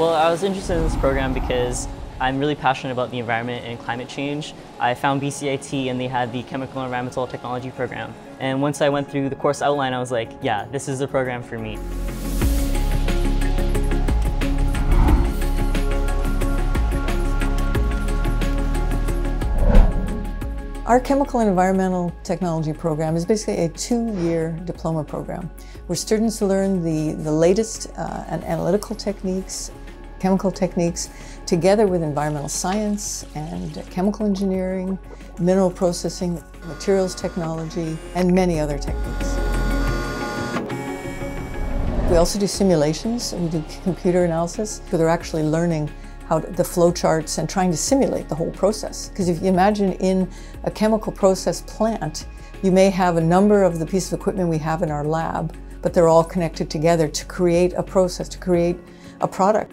Well, I was interested in this program because I'm really passionate about the environment and climate change. I found BCIT and they had the Chemical and Environmental Technology program. And once I went through the course outline, I was like, yeah, this is the program for me. Our Chemical and Environmental Technology program is basically a two-year diploma program where students learn the latest analytical techniques, chemical techniques, together with environmental science and chemical engineering, mineral processing, materials technology, and many other techniques. We also do simulations, we do computer analysis, where they're actually learning the flow charts and trying to simulate the whole process. Because if you imagine in a chemical process plant, you may have a number of the pieces of equipment we have in our lab, but they're all connected together to create a process, to create a product.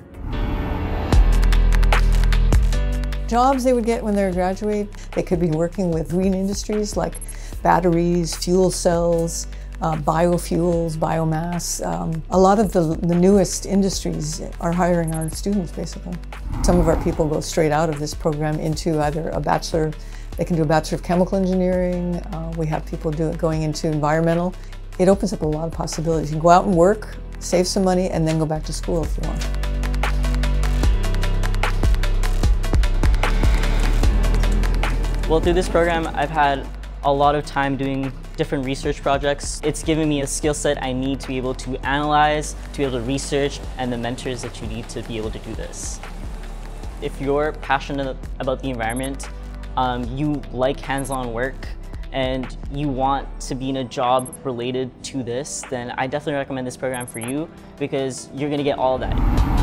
Jobs they would get when they're a graduate, they could be working with green industries like batteries, fuel cells, biofuels, biomass. A lot of the newest industries are hiring our students, basically. Some of our people go straight out of this program into either a bachelor, they can do a Bachelor of Chemical Engineering. We have people going into environmental. It opens up a lot of possibilities. You can go out and work, save some money, and then go back to school if you want. Well, through this program, I've had a lot of time doing different research projects. It's given me a skill set I need to be able to analyze, to be able to research, and the mentors that you need to be able to do this. If you're passionate about the environment, you like hands-on work, and you want to be in a job related to this, then I definitely recommend this program for you because you're gonna get all of that.